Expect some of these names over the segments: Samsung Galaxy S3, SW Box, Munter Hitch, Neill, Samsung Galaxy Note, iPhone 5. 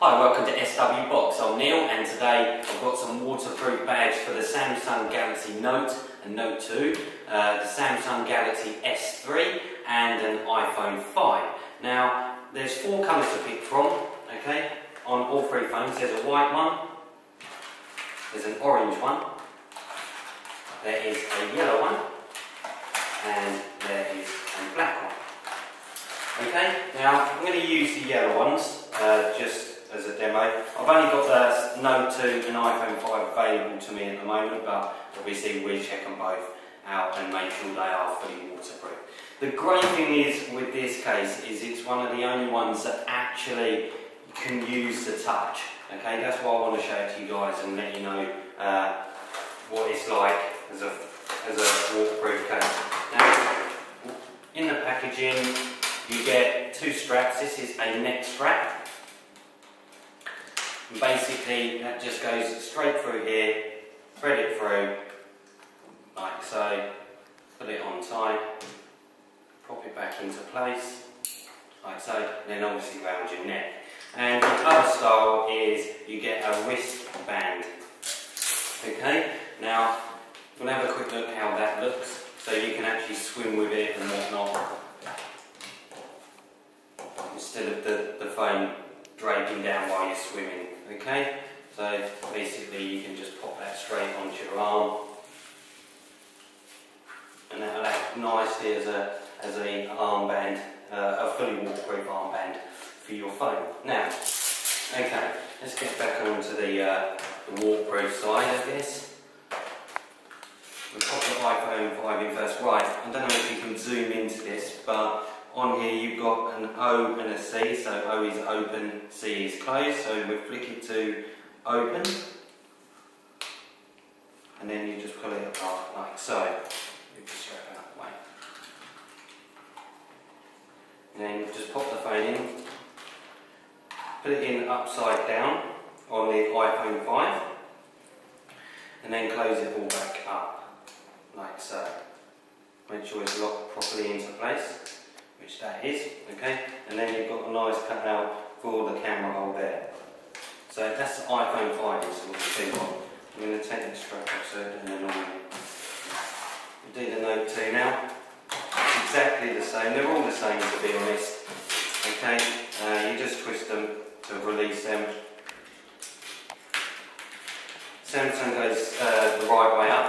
Hi, welcome to SW Box. I'm Neil and today I've got some waterproof bags for the Samsung Galaxy Note and Note 2, the Samsung Galaxy S3 and an iPhone 5. Now, there's four colours to pick from, okay, on all three phones. There's a white one, there's an orange one, there is a yellow one and there is a black one. Okay, now I'm going to use the yellow ones just as a demo. I've only got the Note 2 and iPhone 5 available to me at the moment, but obviously we check them both out and make sure they are fully waterproof. The great thing is with this case is it's one of the only ones that actually can use the touch. Okay, that's why I want to show it to you guys and let you know what it's like as a waterproof case. Now, in the packaging, you get two straps. This is a neck strap. Basically, that just goes straight through here, thread it through, like so, put it on tight, pop it back into place, like so, and then obviously round your neck. And the other style is you get a wristband. Okay, now we'll have a quick look how that looks, so you can actually swim with it and whatnot, instead of the phone draping down while you're swimming. Okay, so basically you can just pop that straight onto your arm, and that'll act nicely as a armband, a fully waterproof armband for your phone. Now, okay, let's get back onto the waterproof side of this. We'll pop the iPhone 5 in first. Right, I don't know if you can zoom into this, but on here you've got an O and a C, so O is open, C is closed, so we flick it to open and then you just pull it apart like so. You just strap it up away. And then you just pop the phone in, put it in upside down on the iPhone 5 and then close it all back up like so. Make sure it's locked properly into place, which that is, okay, and then you've got a nice cut out for the camera hole there. So that's the iPhone 5 install. I'm going to take that strap up so it doesn't annoy me. We'll do the Note 2 now. It's exactly the same, they're all the same to be honest. Okay, you just twist them to release them. Samsung goes the right way up.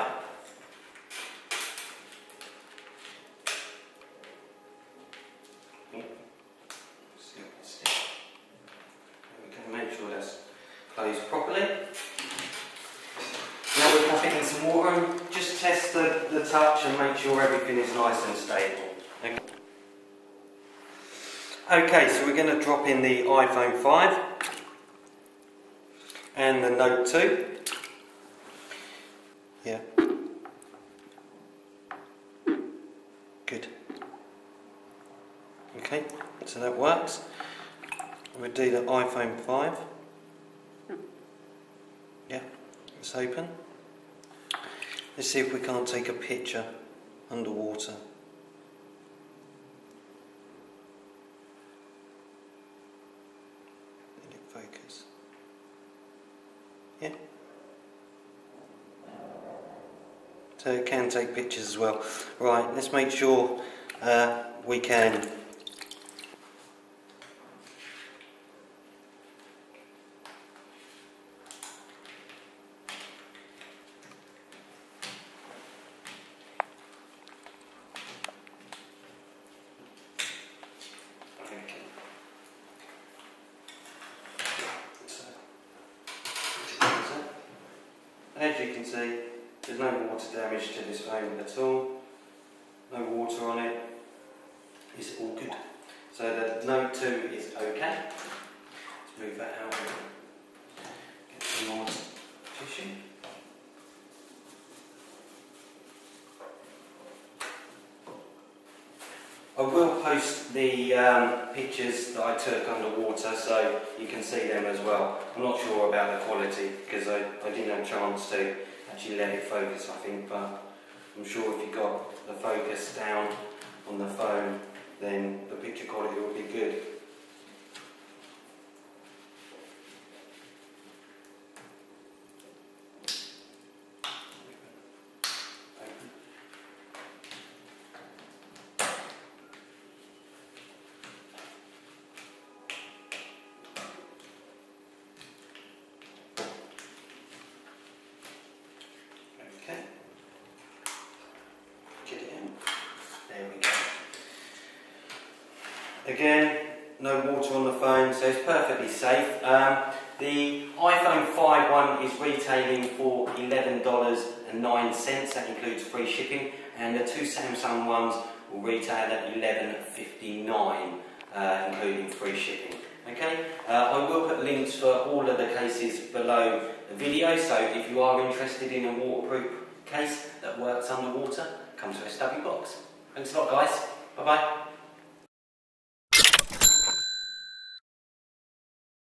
Properly. Now we're popping in some water and just test the touch and make sure everything is nice and stable. Okay, so we're going to drop in the iPhone 5 and the Note 2. Yeah. Good. Okay, so that works. We'll do the iPhone 5. Yeah, it's open. Let's see if we can't take a picture underwater. Let it focus. Yeah. So it can take pictures as well. Right, let's make sure we can. As you can see, there's no water damage to this phone at all, no water on it, it's all good. So the Note 2 is okay. Let's move that out, get some more tissue. I will post the pictures that I took underwater so you can see them as well. I'm not sure about the quality because I didn't have a chance to actually let it focus, I think, but I'm sure if you got the focus down on the phone then the picture quality will be good. Again, no water on the phone, so it's perfectly safe. The iPhone 5 one is retailing for $11.09, that includes free shipping, and the two Samsung ones will retail at $11.59, including free shipping. Okay, I will put links for all of the cases below the video, so if you are interested in a waterproof case that works underwater, come to SW Box. Thanks a lot guys, bye bye.